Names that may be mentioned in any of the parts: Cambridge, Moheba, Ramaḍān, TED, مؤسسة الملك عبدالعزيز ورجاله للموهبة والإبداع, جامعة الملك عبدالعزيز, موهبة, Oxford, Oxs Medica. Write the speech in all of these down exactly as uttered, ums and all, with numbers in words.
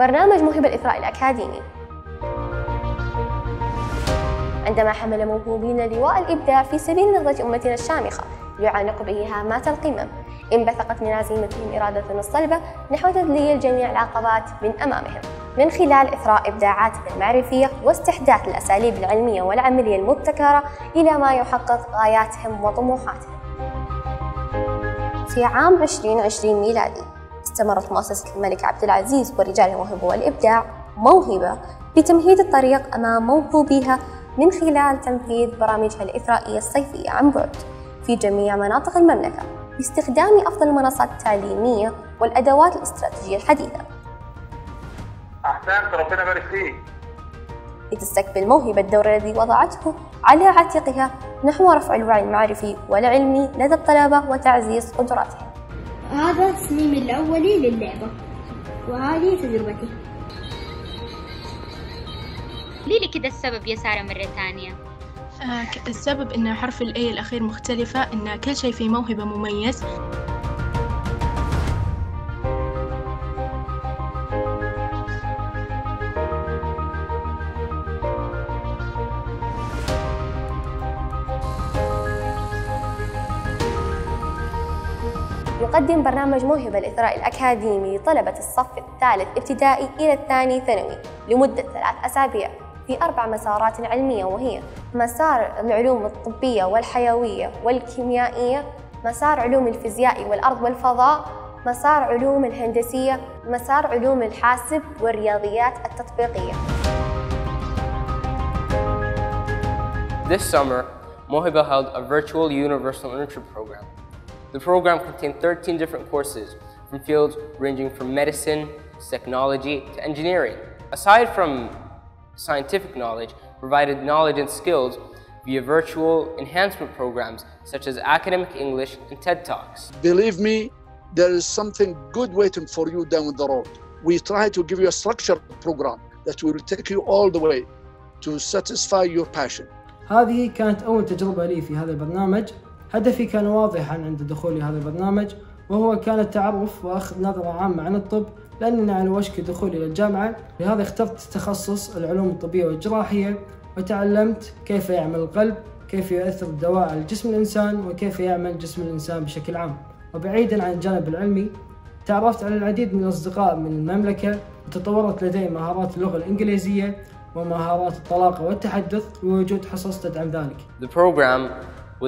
برنامج موهبة الإثراء الأكاديمي. عندما حمل موهوبين لواء الإبداع في سبيل نهضة أمتنا الشامخة يعانق به هامات القمم، انبثقت من عزيمتهم إرادة الصلبة نحو تدلي جميع العقبات من أمامهم من خلال إثراء إبداعاتهم المعرفية واستحداث الأساليب العلمية والعملية المبتكرة إلى ما يحقق غاياتهم وطموحاتهم. في عام عشرين عشرين ميلادي استمرت مؤسسة الملك عبدالعزيز ورجاله للموهبة والإبداع موهبة بتمهيد الطريق أمام موهوبيها من خلال تنفيذ برامجها الإثرائية الصيفية عن بعد في جميع مناطق المملكة باستخدام أفضل المنصات التعليمية والأدوات الاستراتيجية الحديثة. أحسنت، ربنا يبارك فيك. لتستقبل موهبة الدور الذي وضعته على عاتقها نحو رفع الوعي المعرفي والعلمي لدى الطلبة وتعزيز قدراتهم. هذا تصميمي الأولي للعبة وهذه تجربتي. قولي لي كده السبب يا سارة مرة ثانية. آه السبب إن حرف الأي الأخير مختلفة، إن كل شيء في موهبة مميز. يقدم برنامج موهبة الإثراء الأكاديمي لطلبة الصف الثالث ابتدائي إلى الثاني ثانوي لمدة ثلاث أسابيع في أربع مسارات علمية، وهي مسار العلوم الطبية والحيوية والكيميائية، مسار علوم الفيزياء والأرض والفضاء، مسار علوم الهندسية، مسار علوم الحاسب والرياضيات التطبيقية. This summer, Moheba held a virtual universal internship program. The program contained thirteen different courses from fields ranging from medicine, technology, to engineering. Aside from scientific knowledge, provided knowledge and skills via virtual enhancement programs such as academic English and TED Talks. Believe me, there is something good waiting for you down the road. We try to give you a structured program that will take you all the way to satisfy your passion. هذه كانت أول تجربة لي في هذا البرنامج. هدفي كان واضحاً عند دخولي هذا البرنامج، وهو كان التعرف وأخذ نظرة عامة عن الطب، لأننا على وشك دخولي للجامعة، لهذا اخترت تخصص العلوم الطبية والجراحية، وتعلمت كيف يعمل القلب، كيف يؤثر الدواء على جسم الإنسان، وكيف يعمل جسم الإنسان بشكل عام. وبعيداً عن الجانب العلمي، تعرفت على العديد من الأصدقاء من المملكة، وتطورت لدي مهارات اللغة الإنجليزية، ومهارات الطلاقة والتحدث، ووجود حصص تدعم ذلك. The program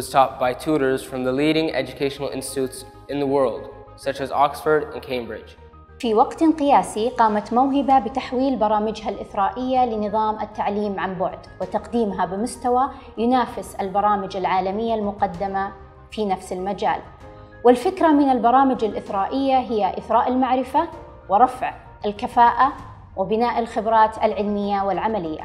was taught by tutors from the leading educational institutes in the world, such as Oxford and Cambridge. في وقت قياسي قامت موهبة بتحويل برامجها الإثرائية لنظام التعليم عن بعد وتقديمها بمستوى ينافس البرامج العالمية المقدمة في نفس المجال. والفكرة من البرامج الإثرائية هي إثراء المعرفة ورفع الكفاءة وبناء الخبرات العلمية والعملية.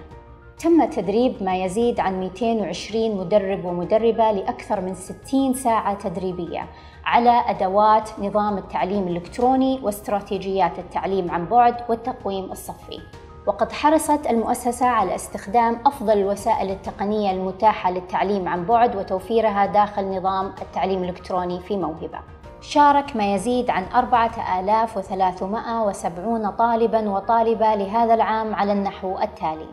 تم تدريب ما يزيد عن مئتين وعشرين مدرب ومدربة لأكثر من ستين ساعة تدريبية على أدوات نظام التعليم الإلكتروني واستراتيجيات التعليم عن بعد والتقويم الصفي. وقد حرصت المؤسسة على استخدام أفضل الوسائل التقنية المتاحة للتعليم عن بعد وتوفيرها داخل نظام التعليم الإلكتروني في موهبة. شارك ما يزيد عن أربعة آلاف وثلاثمئة وسبعين طالباً وطالبة لهذا العام على النحو التالي: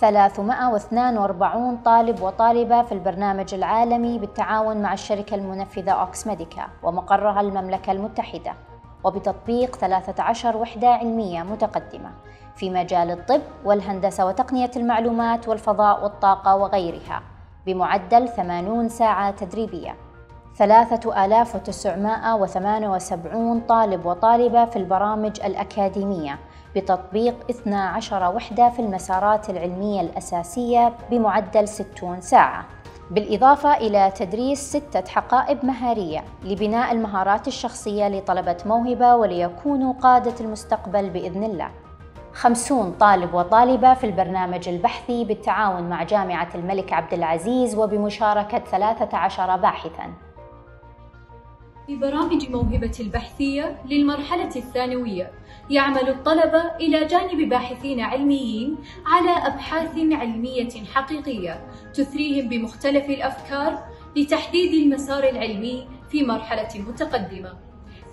ثلاثمئة واثنين وأربعين طالب وطالبة في البرنامج العالمي بالتعاون مع الشركة المنفذة أوكس ميديكا ومقرها المملكة المتحدة، وبتطبيق ثلاث عشرة وحدة علمية متقدمة في مجال الطب والهندسة وتقنية المعلومات والفضاء والطاقة وغيرها بمعدل ثمانين ساعة تدريبية. ثلاثة آلاف وتسعمئة وثمانية وسبعين طالب وطالبة في البرامج الأكاديمية بتطبيق اثنتا عشرة وحدة في المسارات العلمية الأساسية بمعدل ستين ساعة، بالإضافة إلى تدريس ستة حقائب مهارية لبناء المهارات الشخصية لطلبة موهبة وليكونوا قادة المستقبل بإذن الله. خمسين طالب وطالبة في البرنامج البحثي بالتعاون مع جامعة الملك عبدالعزيز وبمشاركة ثلاثة عشر باحثاً. في برامج موهبة البحثية للمرحلة الثانوية يعمل الطلبة إلى جانب باحثين علميين على أبحاث علمية حقيقية تثريهم بمختلف الأفكار لتحديد المسار العلمي في مرحلة متقدمة.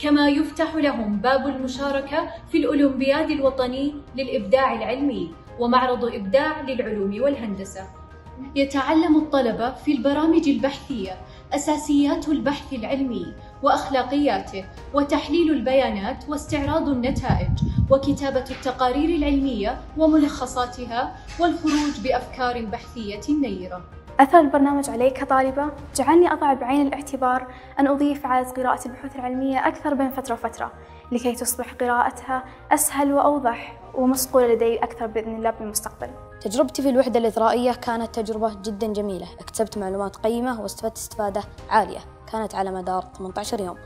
كما يفتح لهم باب المشاركة في الأولمبياد الوطني للإبداع العلمي ومعرض إبداع للعلوم والهندسة. يتعلم الطلبة في البرامج البحثية أساسيات البحث العلمي وأخلاقياته وتحليل البيانات واستعراض النتائج وكتابة التقارير العلمية وملخصاتها والخروج بأفكار بحثية نيرة. أثر البرنامج علي كطالبة جعلني أضع بعين الاعتبار أن أضيف عادة قراءة البحوث العلمية أكثر بين فترة وفترة لكي تصبح قراءتها أسهل وأوضح ومصقولة لدي أكثر بإذن الله بالمستقبل. تجربتي في الوحدة الإذرائية كانت تجربة جدا جميلة، اكتسبت معلومات قيمة واستفدت استفادة عالية، كانت على مدار ثمانية عشر يوم.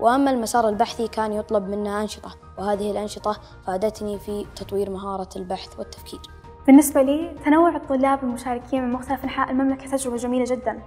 وأما المسار البحثي كان يطلب منا أنشطة، وهذه الأنشطة فادتني في تطوير مهارة البحث والتفكير. بالنسبة لي تنوع الطلاب المشاركين من مختلف أنحاء المملكة تجربة جميلة جدا،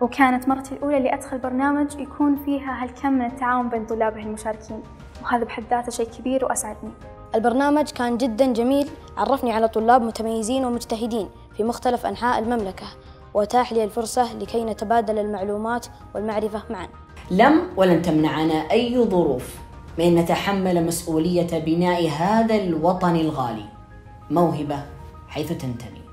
وكانت مرتي الأولى اللي أدخل برنامج يكون فيها هالكم من التعاون بين طلابه المشاركين، وهذا بحد ذاته شيء كبير وأسعدني. البرنامج كان جدا جميل، عرفني على طلاب متميزين ومجتهدين في مختلف أنحاء المملكة، وأتاح لي الفرصة لكي نتبادل المعلومات والمعرفة معا. لم ولن تمنعنا أي ظروف من أن نتحمل مسؤولية بناء هذا الوطن الغالي، موهبة حيث تنتمي.